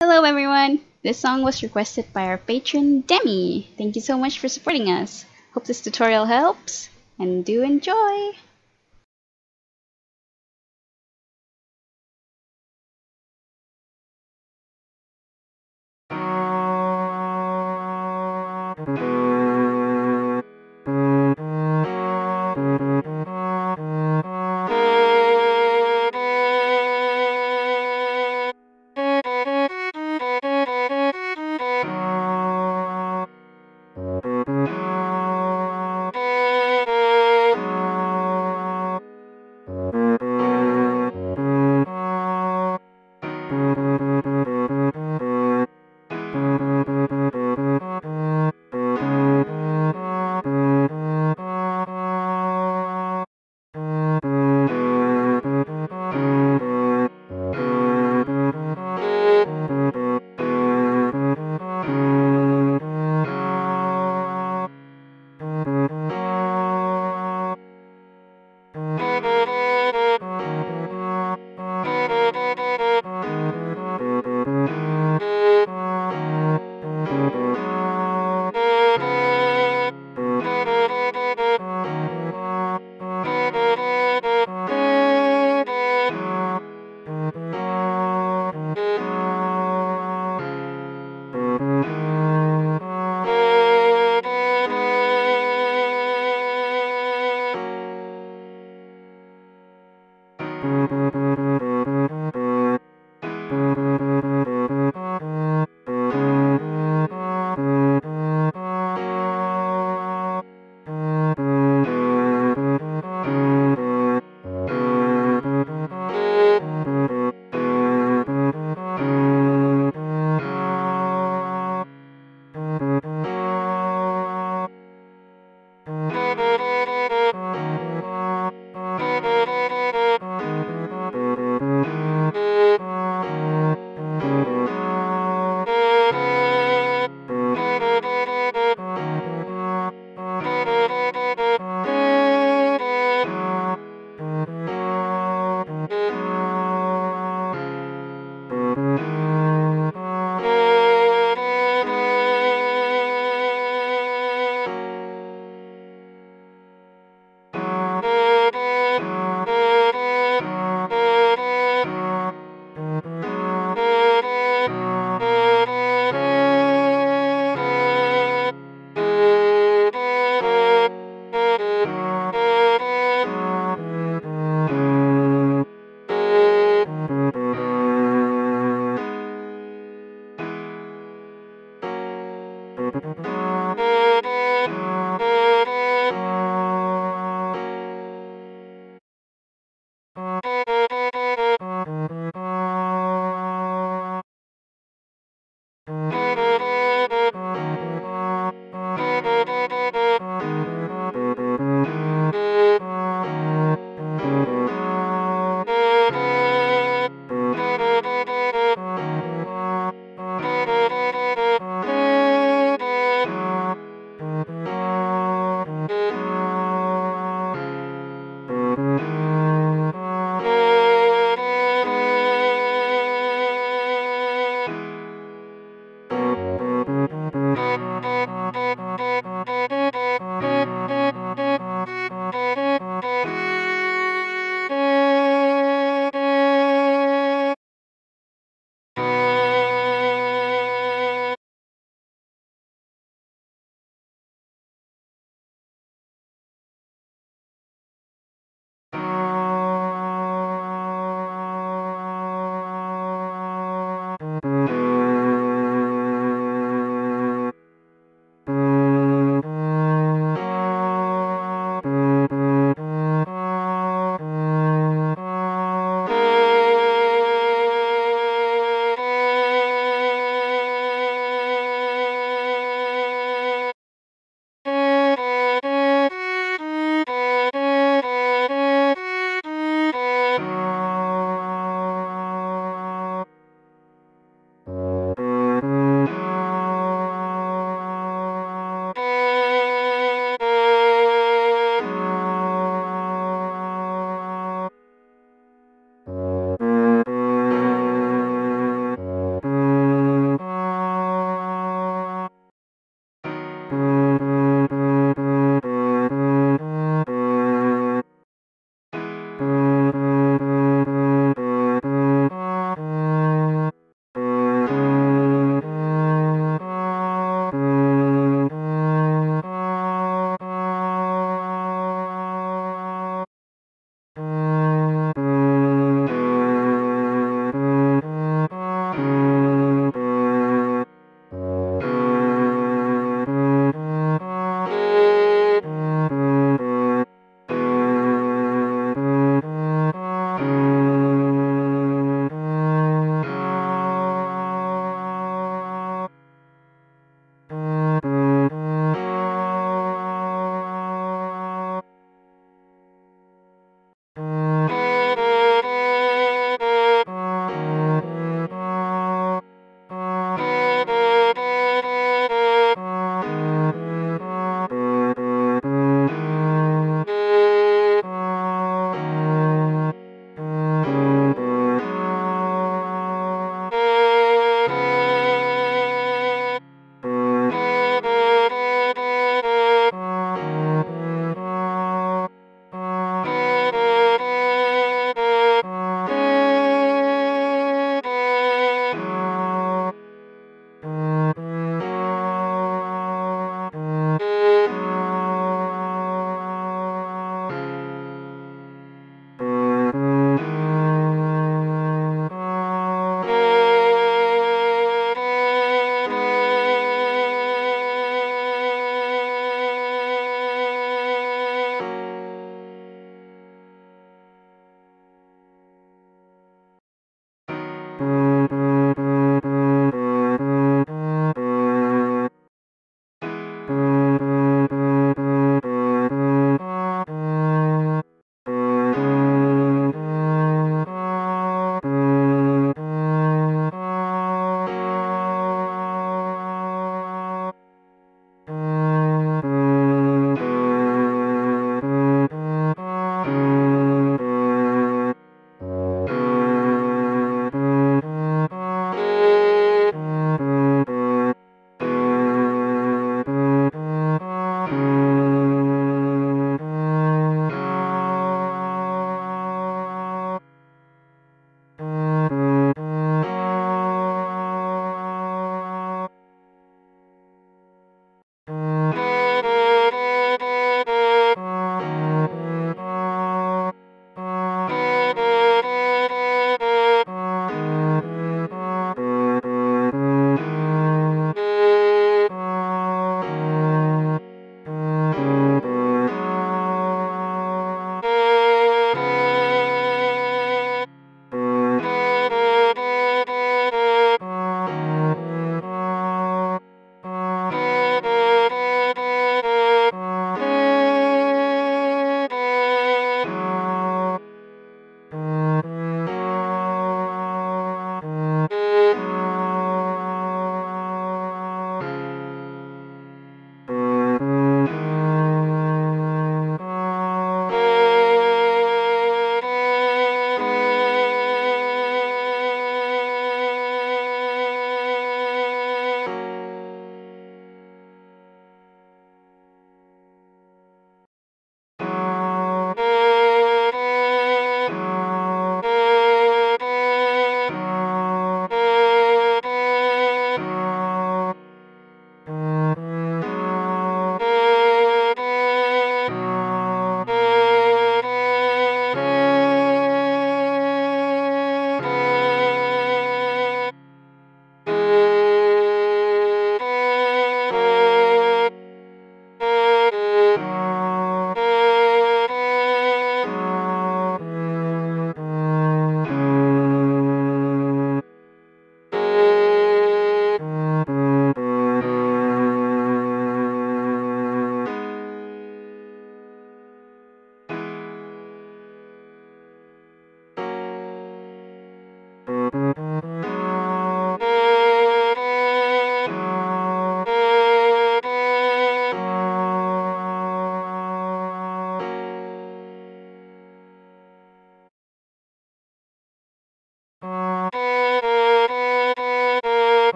Hello everyone! This song was requested by our patron Demi. Thank you so much for supporting us. Hope this tutorial helps and do enjoy!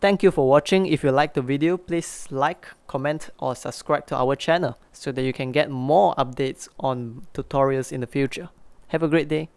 Thank you for watching. If you liked the video, please like, comment or subscribe to our channel so that you can get more updates on tutorials in the future. Have a great day.